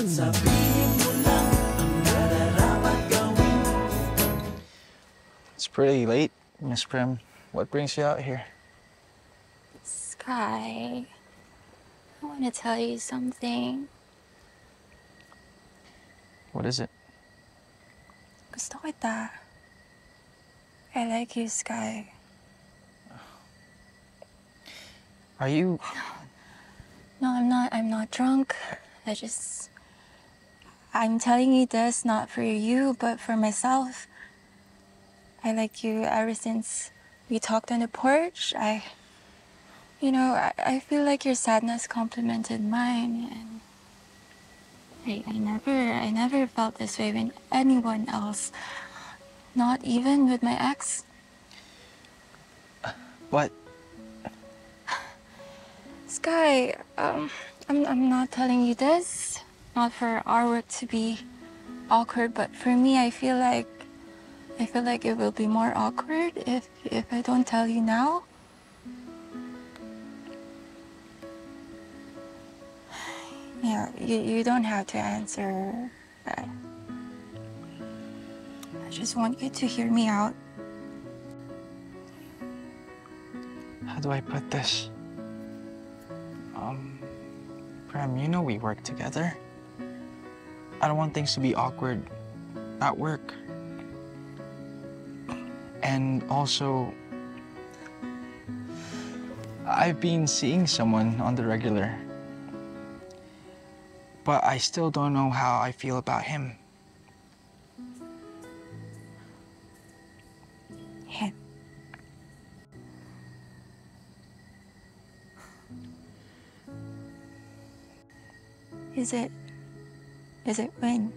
It's pretty late, Miss Prim. What brings you out here? Sky, I want to tell you something. What is it? Gusto kita. I like you, Sky. Are you... No, I'm not. I'm not drunk. I'm telling you this not for you, but for myself. I like you ever since we talked on the porch. I feel like your sadness complemented mine, and I never felt this way with anyone else. Not even with my ex. What? Sky, I'm not telling you this. Not for our work to be awkward, but for me, I feel like it will be more awkward if I don't tell you now. Yeah, you don't have to answer. I just want you to hear me out. How do I put this? Prim, you know we work together. I don't want things to be awkward at work. And also, I've been seeing someone on the regular. But I still don't know how I feel about him. Him. Is it when?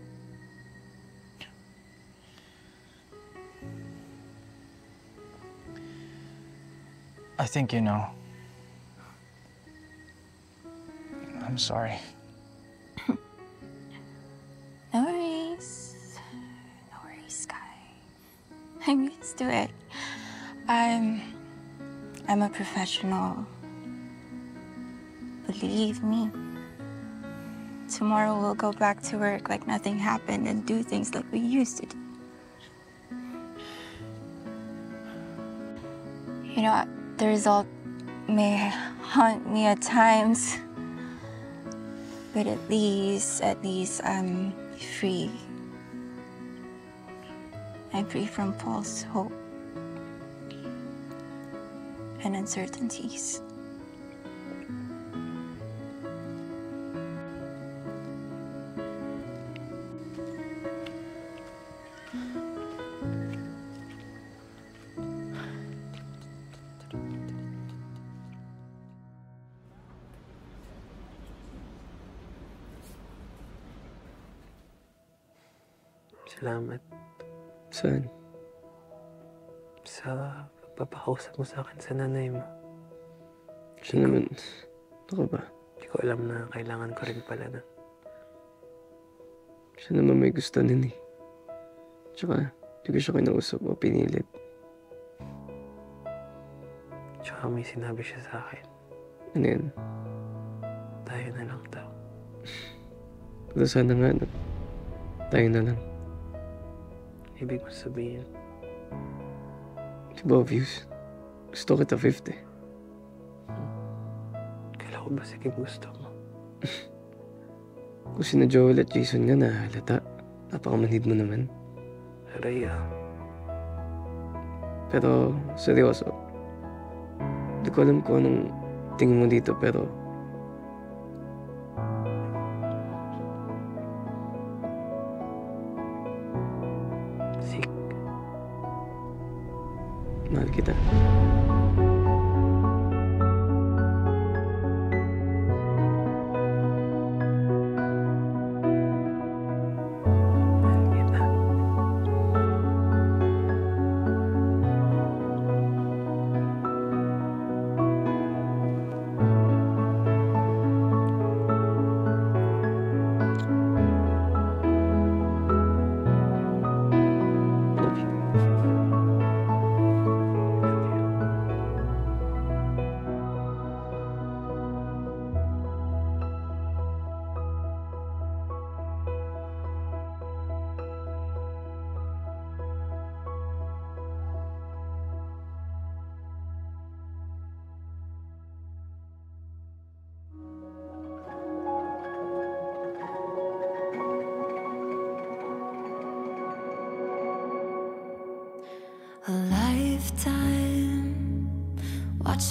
I think you know. I'm sorry. No worries. No worries, Sky. I'm used to it. I'm a professional. Believe me. Tomorrow we'll go back to work like nothing happened and do things like we used to do. You know, the result may haunt me at times, but at least I'm free. I'm free from false hope and uncertainties. Salamat. Saan? Sa pagpapakausap mo sa akin sa nanay mo. Siya naman. Ano ka ba? Hindi ko alam na kailangan ko rin pala na. Siya naman may gusto nun eh. Tsaka, hindi ko siya kinausap o pinilit. Tsaka may sinabi siya sa akin. Ano yan? Tayo na lang daw. Pero sana nga na. Tayo na lang. Ibig mo sabihin. Di ba obvious? Gusto kita 50. Kailan ko ba siging gusto mo? Kung sina Joel at Jason nga nahalata, napakamanhid mo naman. Aray ah. Pero seryoso. Di ko alam kung anong tingin mo dito pero... Mahal kita.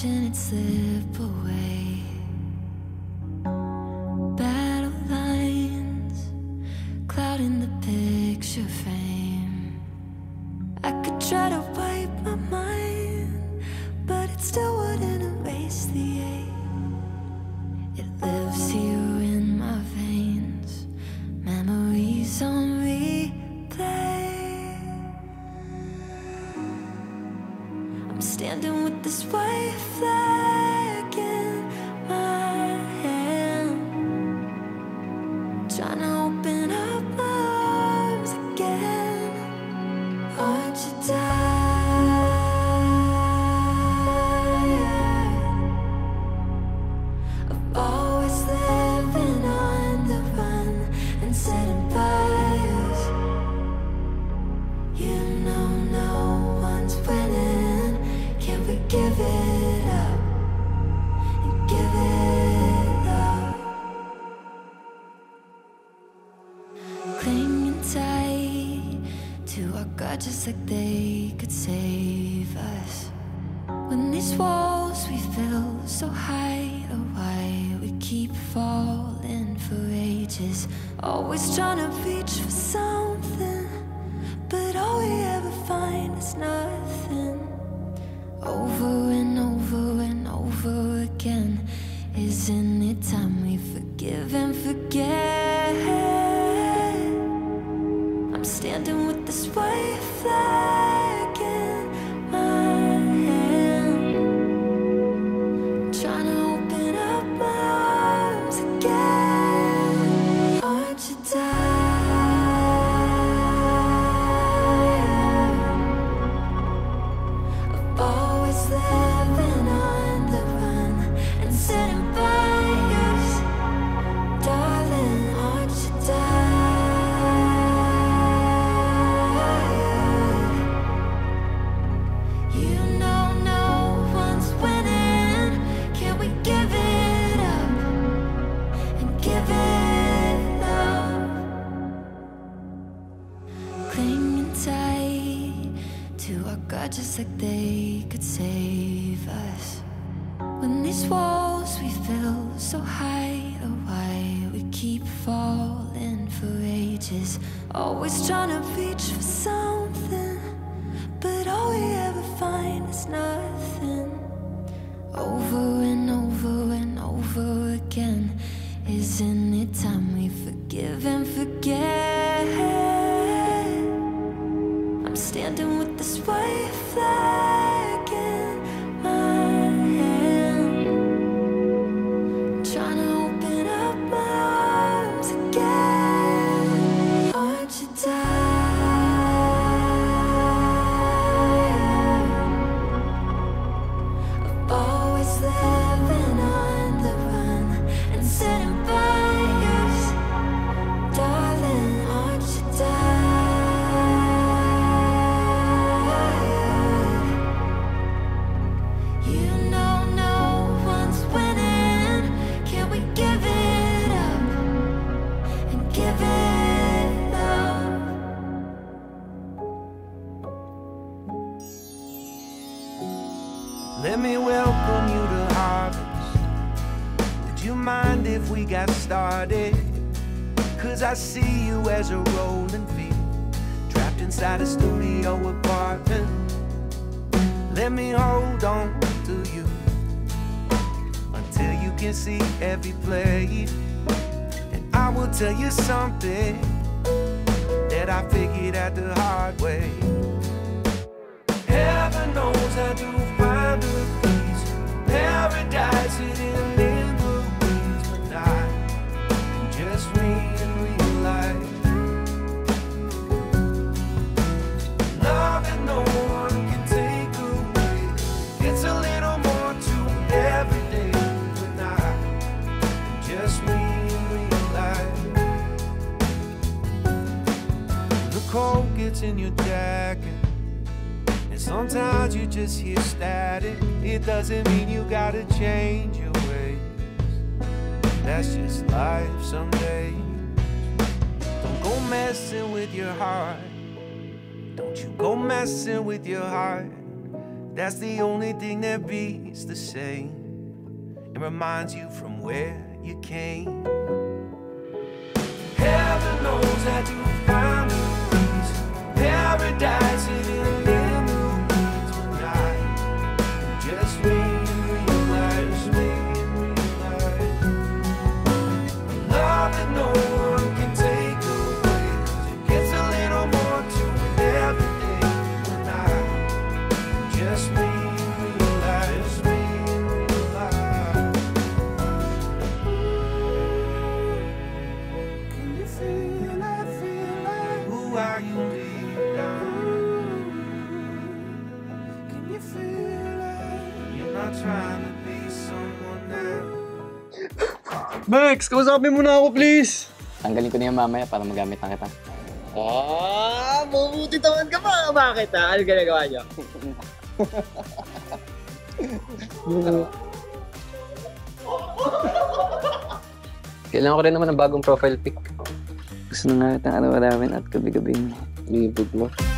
watching it slip away. Battle lines clouding the picture frame. I could try to wipe my mind, but it still wouldn't erase the ache. It lives here in my veins, memories on replay. I'm standing with this white flag in my hand, trying to open up my arms again. Aren't you tired of always living on the run and setting fires? You know no one's winning. Can we give it up and give it up? Clinging tight to our God, just like they could save us. When these walls we fell so high, oh why we keep falling for ages, always trying to reach for something, but all we ever find is nothing. Over and over and over again. Isn't it time we forgive and forget? I'm standing with this white flag in my hand, trying to open up my arms again. Aren't you tired? Living on the run and setting fires. Darling, aren't you tired? You know no one's winning. Can we give it up and give it love? Clinging tight to our God, just like they could save us. When these walls we fell so high, oh why we keep falling for ages, always trying to reach for something, but all we ever find is nothing. Over and over and over again. Isn't it time we forgive and forget? I'm standing with this white flag in my hand, trying to open up my arms again. Aren't you tired of always living on the run and setting fires? Darling, aren't you tired? Let me welcome you to harvest. Would you mind if we got started? Cause I see you as a rolling field, trapped inside a studio apartment. Let me hold on to you until you can see every play. And I will tell you something that I figured out the hard way. Heaven knows I do find the peace, paradise hidden in the weeds, but I can just realize love that no one can take away. It's a little more to every day, but I can just realize the cold gets in your jacket. Sometimes you just hear static. It doesn't mean you gotta change your ways. That's just life someday. Don't go messing with your heart. Don't you go messing with your heart. That's the only thing that beats the same and reminds you from where you came. Heaven knows I do find the ways, paradise in the Max, kausapin mo na ako, please! Tanggalin ko na yan mamaya para magamit na kita. Ah, mabuti taman ka pa! Bakit ha? Ano ginagawa niyo? Kailangan ko rin naman ng bagong profile pic. Gusto na nga itang araw-arawin at gabi-gabi. Ibig mo.